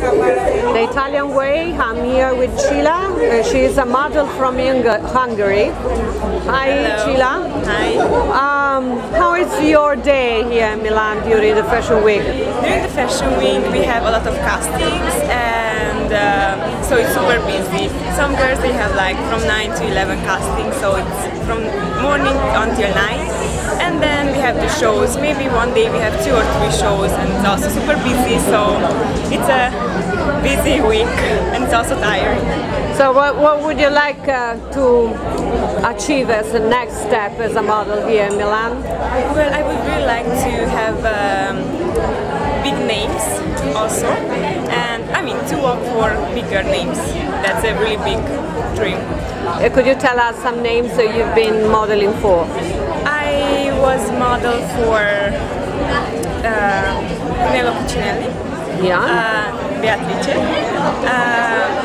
The Italian way. I'm here with Chila. She is a model from Hungary. Hi, hello. Chila. Hi. How is your day here in Milan during the Fashion Week? During the Fashion Week we have a lot of castings and so it's super busy. Some girls they have like from 9 to 11 castings, so it's from morning until night. And then we have the shows. Maybe one day we have 2 or 3 shows, and it's also super busy. So it's a busy week, and it's also tiring. So what would you like to achieve as the next step as a model here in Milan? Well, I would really like to have big names also, and I mean to work for bigger names. That's a really big dream. Could you tell us some names that you've been modeling for? I was model for Nello Cucinelli, yeah. Beatrice,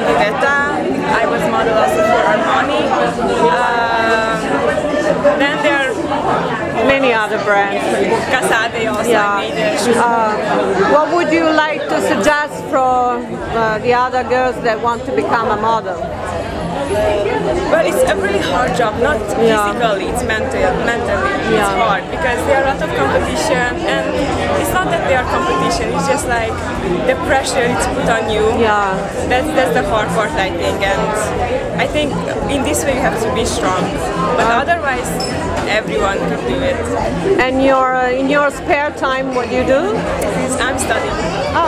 Vivetta. I was model also for Armani. Then there are many other brands. Casadei also, yeah. I made it. What would you like to suggest for the other girls that want to become a model? Well, it's a really hard job, not physically, it's mentally, it's hard, because there are a lot of competition, and it's not that there are competition, it's just like the pressure it's put on you, that's the hard part, I think, and I think in this way you have to be strong, but otherwise everyone could do it. And in your spare time, what do you do? I'm studying.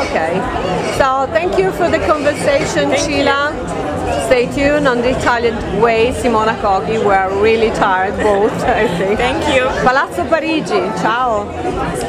Okay, so thank you for the conversation, Chila. Stay tuned on The Italian Way, Simona Coghi. We're really tired both, I think. Thank you. Palazzo Parigi, ciao.